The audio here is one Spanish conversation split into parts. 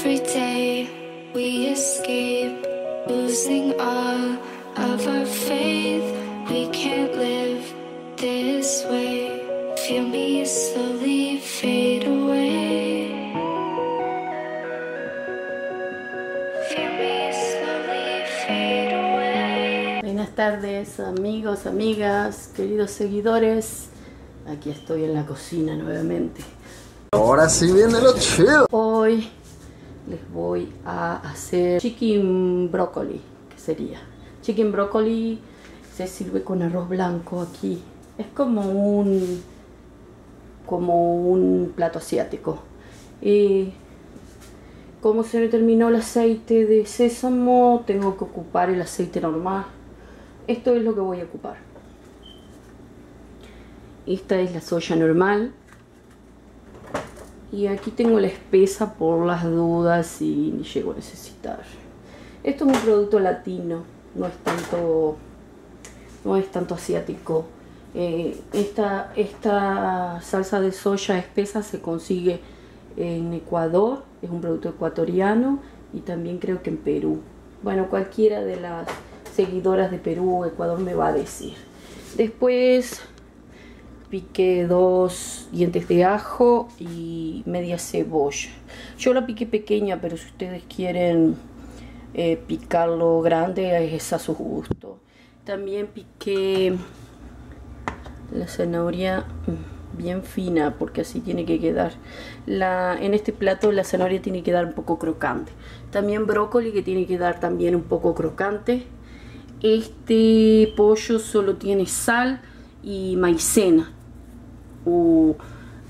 Every day we escape, losing all of our faith. We can't live this way. Feel me slowly fade away. Feel me slowly fade away. Buenas tardes, amigos, amigas, queridos seguidores. Aquí estoy en la cocina nuevamente. Ahora sí viene lo chido. Hoy les voy a hacer chicken broccoli, que sería chicken broccoli. Se sirve con arroz blanco aquí. Es como un plato asiático. Y como se me terminó el aceite de sésamo, tengo que ocupar el aceite normal. Esto es lo que voy a ocupar. Esta es la soya normal. Y aquí tengo la espesa por las dudas si llego a necesitar. Esto es un producto latino, no es tanto asiático. Esta salsa de soya espesa se consigue en Ecuador, es un producto ecuatoriano, y también creo que en Perú. Bueno, cualquiera de las seguidoras de Perú o Ecuador me va a decir. Después piqué 2 dientes de ajo y media cebolla. Yo la piqué pequeña, pero si ustedes quieren picarlo grande, es a su gusto. También piqué la zanahoria bien fina, porque así tiene que quedar. En este plato la zanahoria tiene que dar un poco crocante. También brócoli, que tiene que dar también un poco crocante. Este pollo solo tiene sal y maicena, o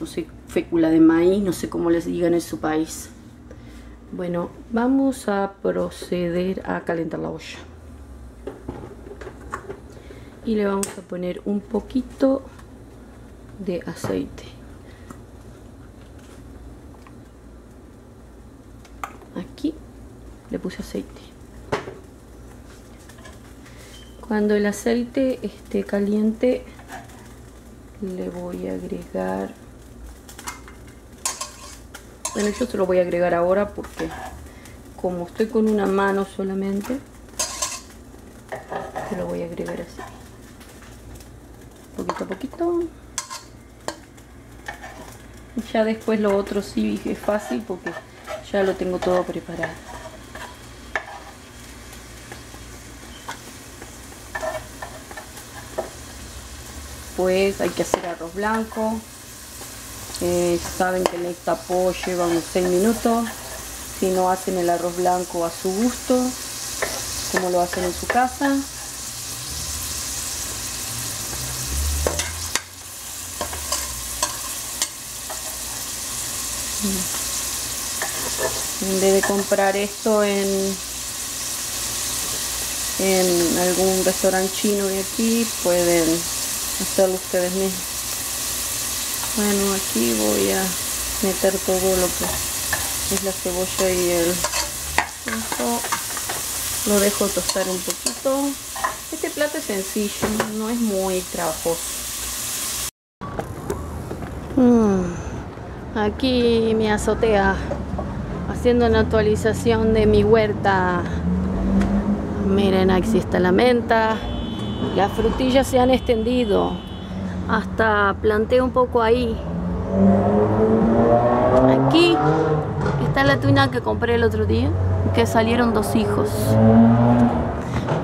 no sé, fécula de maíz, no sé cómo les digan en su país. Bueno, vamos a proceder a calentar la olla y le vamos a poner un poquito de aceite. Aquí le puse aceite. Cuando el aceite esté caliente, le voy a agregar, bueno, yo se lo voy a agregar ahora porque como estoy con una mano solamente, se lo voy a agregar así, poquito a poquito. Ya después lo otro sí es fácil porque ya lo tengo todo preparado. Pues hay que hacer arroz blanco. Saben que en esta po lleva unos 6 minutos. Si no, hacen el arroz blanco a su gusto, como lo hacen en su casa. En vez de comprar esto en algún restaurante chino de aquí, pueden hacerlo ustedes mismos. Bueno, aquí voy a meter todo lo que es la cebolla y el ajo. Lo dejo tostar un poquito. Este plato es sencillo, no es muy trabajoso. Aquí mi azotea, haciendo una actualización de mi huerta. Miren, aquí está la menta. Las frutillas se han extendido, hasta planté un poco ahí. Aquí está la tuna que compré el otro día, que salieron 2 hijos.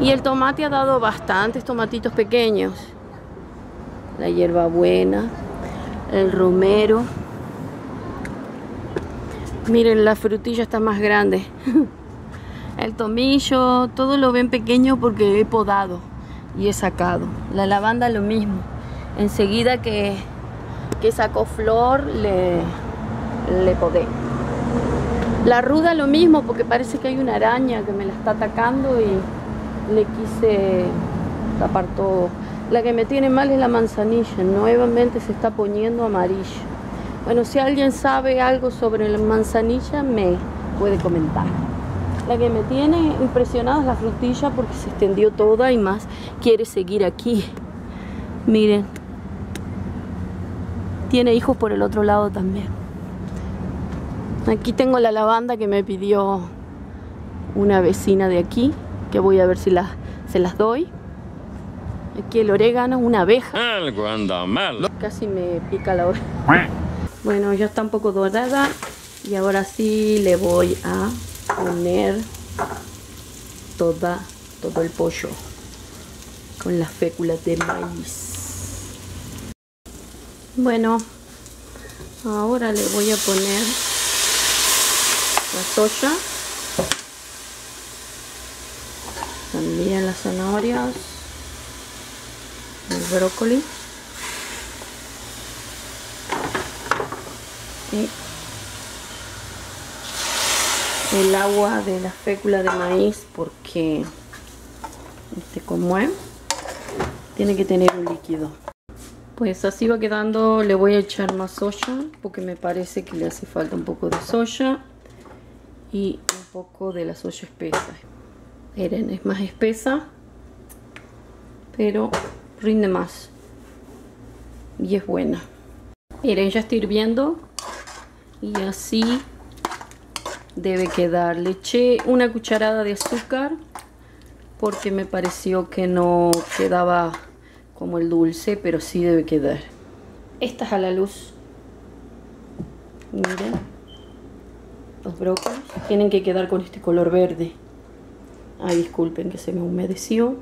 Y el tomate ha dado bastantes tomatitos pequeños. La hierbabuena, el romero. Miren, la frutilla está más grande. El tomillo, todo lo ven pequeño porque he podado y he sacado. La lavanda lo mismo. Enseguida que sacó flor le podé. La ruda lo mismo, porque parece que hay una araña que me la está atacando y le quise tapar todo. La que me tiene mal es la manzanilla. Nuevamente se está poniendo amarilla. Bueno, si alguien sabe algo sobre la manzanilla, me puede comentar. La que me tiene impresionada es la frutilla, porque se extendió toda y más quiere seguir aquí. Miren, tiene hijos por el otro lado también. Aquí tengo la lavanda que me pidió una vecina de aquí, que voy a ver si se las doy. Aquí el orégano, una abeja. Algo anda mal. Casi me pica la oreja. Bueno, ya está un poco dorada. Y ahora sí le voy a poner todo el pollo con las féculas de maíz. Bueno, ahora le voy a poner la soya, también las zanahorias, el brócoli y el agua de la fécula de maíz, porque se conmueve, tiene que tener un líquido. Pues así va quedando. Le voy a echar más soya porque me parece que le hace falta un poco de soya y un poco de la soya espesa. Miren, es más espesa pero rinde más y es buena. Miren, ya está hirviendo y así debe quedar. Le eché una cucharada de azúcar porque me pareció que no quedaba como el dulce, pero sí debe quedar. Esta es a la luz. Miren, los brócolis tienen que quedar con este color verde. Ay, disculpen que se me humedeció.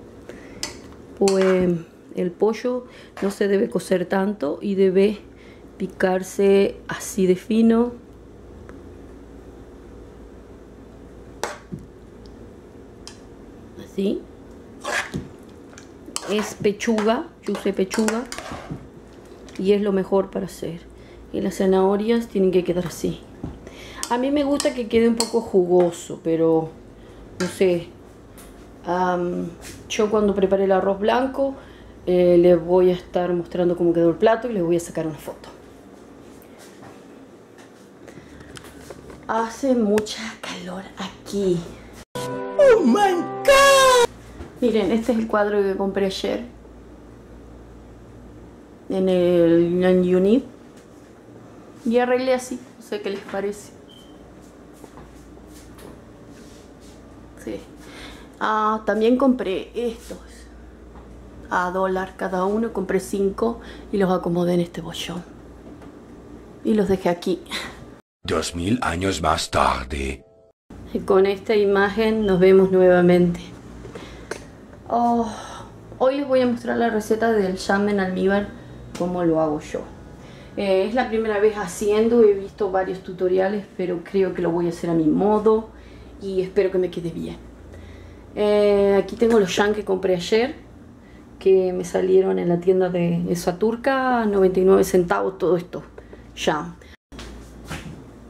Pues el pollo no se debe cocer tanto y debe picarse así de fino. ¿Sí? Es pechuga, yo usé pechuga y es lo mejor para hacer. Y las zanahorias tienen que quedar así. A mí me gusta que quede un poco jugoso, pero no sé. Yo cuando preparé el arroz blanco les voy a estar mostrando cómo quedó el plato y les voy a sacar una foto. Hace mucha calor aquí. ¡Oh, my God! Miren, este es el cuadro que compré ayer en el Nan Unit y arreglé así, no sé qué les parece. Sí. Ah, también compré estos a $1 cada uno, compré 5 y los acomodé en este bolsón y los dejé aquí. 2000 años más tarde. Y con esta imagen nos vemos nuevamente. Oh, hoy les voy a mostrar la receta del jam en almíbar, como lo hago yo. Es la primera vez haciendo, he visto varios tutoriales, pero creo que lo voy a hacer a mi modo y espero que me quede bien. Aquí tengo los jam que compré ayer, que me salieron en la tienda de esa turca, 99 centavos todo esto, jam.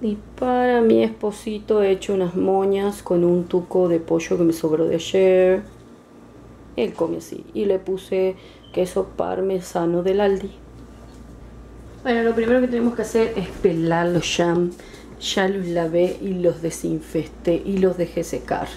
Y para mi esposito he hecho unas moñas con un tuco de pollo que me sobró de ayer. Él come así. Y le puse queso parmesano del Aldi. Bueno, lo primero que tenemos que hacer es pelar los jam. Ya los lavé y los desinfesté y los dejé secar.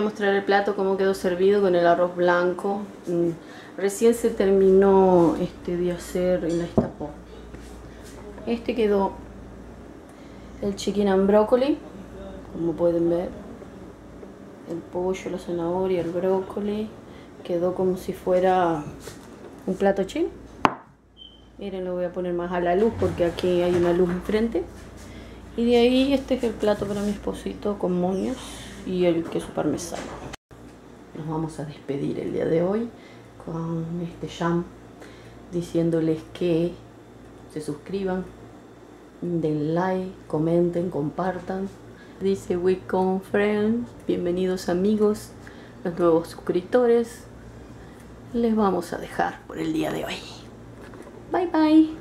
Mostrar el plato como quedó servido con el arroz blanco. Recién se terminó de hacer en la estapó. Quedó el chicken and brócoli, como pueden ver, el pollo, la zanahoria, el brócoli. Quedó como si fuera un plato chino. Miren, lo voy a poner más a la luz porque aquí hay una luz enfrente. Y de ahí este es el plato para mi esposito con moños y el queso parmesano. Nos vamos a despedir el día de hoy con este jam, diciéndoles que se suscriban, den like, comenten, compartan. Dice WeConFriends, bienvenidos amigos, los nuevos suscriptores. Les vamos a dejar por el día de hoy. Bye bye.